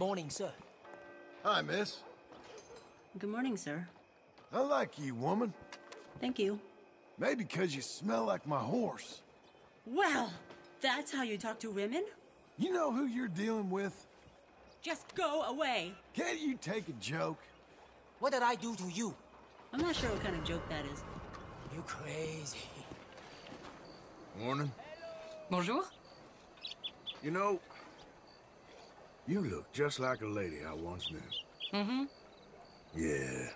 Morning, sir. Hi, miss. Good morning, sir. I like you, woman. Thank you. Maybe because you smell like my horse. Well, that's how you talk to women? You know who you're dealing with? Just go away. Can't you take a joke? What did I do to you? I'm not sure what kind of joke that is. You crazy. Morning. Bonjour. You know, you look just like a lady I once knew. Mm-hmm. Yeah.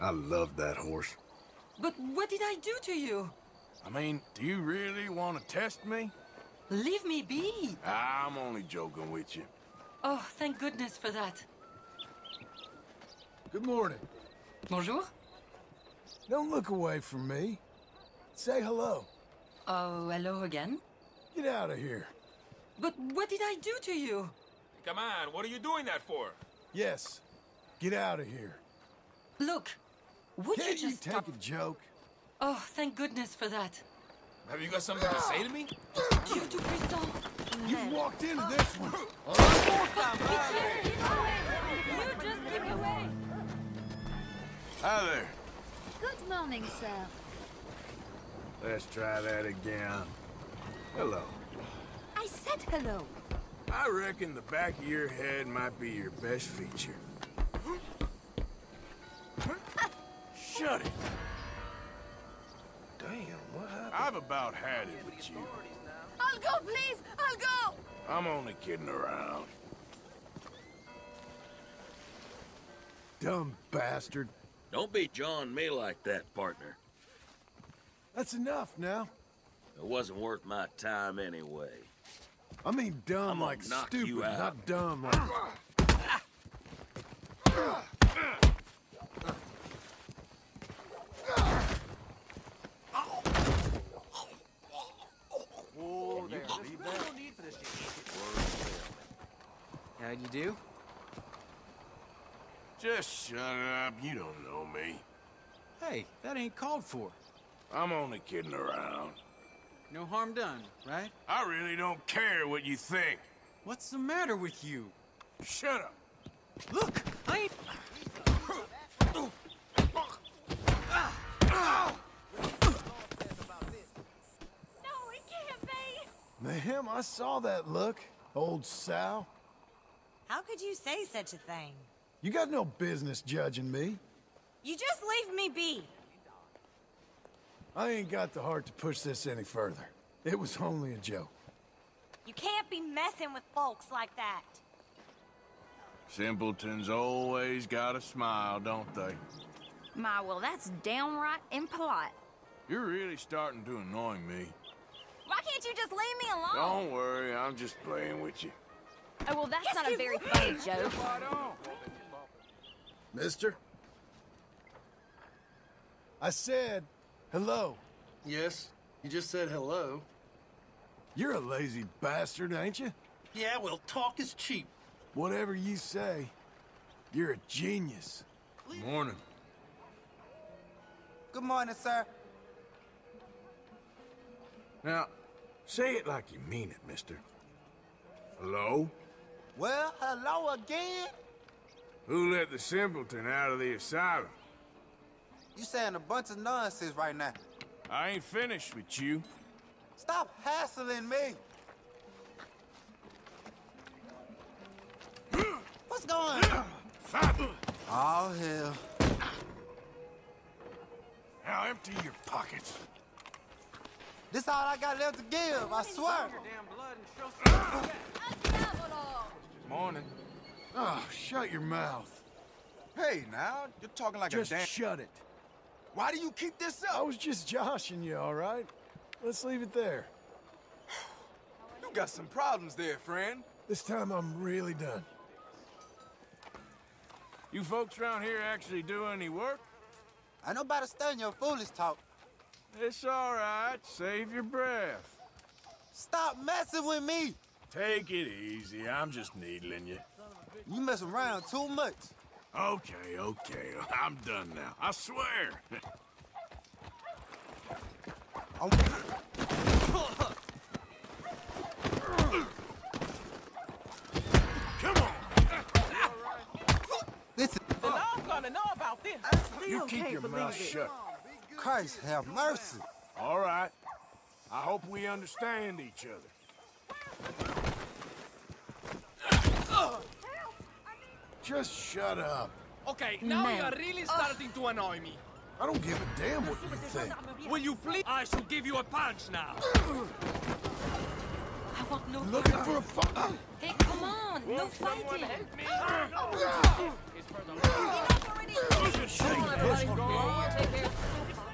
I love that horse. But what did I do to you? I mean, do you really want to test me? Leave me be. I'm only joking with you. Oh, thank goodness for that. Good morning. Bonjour. Don't look away from me. Say hello. Oh, hello again? Get out of here. But what did I do to you? Come on, what are you doing that for? Yes. Get out of here. Look, would you just stop? Can't you take a joke? Oh, thank goodness for that. Have you got something to say to me? You two, Crystal. You've walked into this one. You just keep away. Hi there. Good morning, sir. Let's try that again. Hello. I said hello. I reckon the back of your head might be your best feature. Shut it. Damn, what happened? I've about had it with you. I'll go, please. I'll go. I'm only kidding around. Dumb bastard. Don't be jawing me like that, partner. That's enough now. It wasn't worth my time anyway. I mean dumb like stupid, not dumb like... Whoa there, how'd you do? Just shut up, you don't know me. Hey, that ain't called for. I'm only kidding around. No harm done, right? I really don't care what you think. What's the matter with you? Shut up. Look, I ain't... No, it can't be. Ma'am, I saw that look, old sow. How could you say such a thing? You got no business judging me. You just leave me be. I ain't got the heart to push this any further. It was only a joke. You can't be messing with folks like that. Simpletons always got a smile, don't they? My, well, that's downright impolite. You're really starting to annoy me. Why can't you just leave me alone? Don't worry, I'm just playing with you. Oh, well, that's not a very funny joke. Mister? I said... hello. Yes, you just said hello. You're a lazy bastard, ain't you? Yeah, well, talk is cheap. Whatever you say, you're a genius. Morning. Good morning, sir. Now, say it like you mean it, mister. Hello? Well, hello again? Who let the simpleton out of the asylum? You saying a bunch of nonsense right now. I ain't finished with you. Stop hassling me. What's going on? All hell. Now empty your pockets. This all I got left to give, I swear. Morning. Oh, shut your mouth. Hey, now, you're talking like a damn... Just shut it. Why do you keep this up? I was just joshing you, all right? Let's leave it there. You got some problems there, friend. This time I'm really done. You folks around here actually do any work? I know about to stand your foolish talk. It's all right. Save your breath. Stop messing with me. Take it easy. I'm just needling you. You mess around too much. Okay, okay. I'm done now. I swear. Come on. Keep your mouth shut. Christ have mercy. All right. I hope we understand each other. Just shut up. Okay, now you're really starting to annoy me. I don't give a damn what you think. Will you please? I shall give you a punch now. I want no looking for a fight. Hey, come on. No fighting. Help me.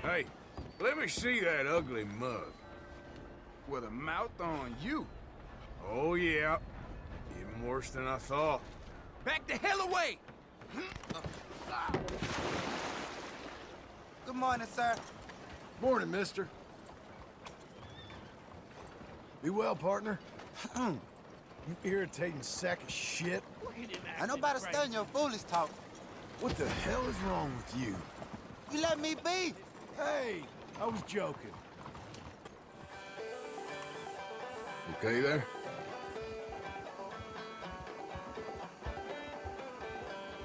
Hey, let me see that ugly mug. With a mouth on you. Oh, yeah. Even worse than I thought. Back the hell away! Good morning, sir. Morning, mister. Be well, partner. You irritating sack of shit. I know about to stand your foolish talk. What the hell is wrong with you? You let me be. Hey, I was joking. Okay there?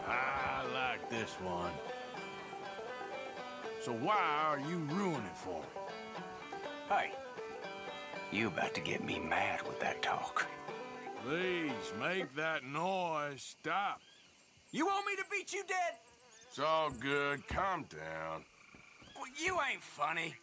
I like this one. So why are you ruining it for me? Hey, you about to get me mad with that talk. Please, make that noise stop. You want me to beat you dead? It's all good. Calm down. Well, you ain't funny.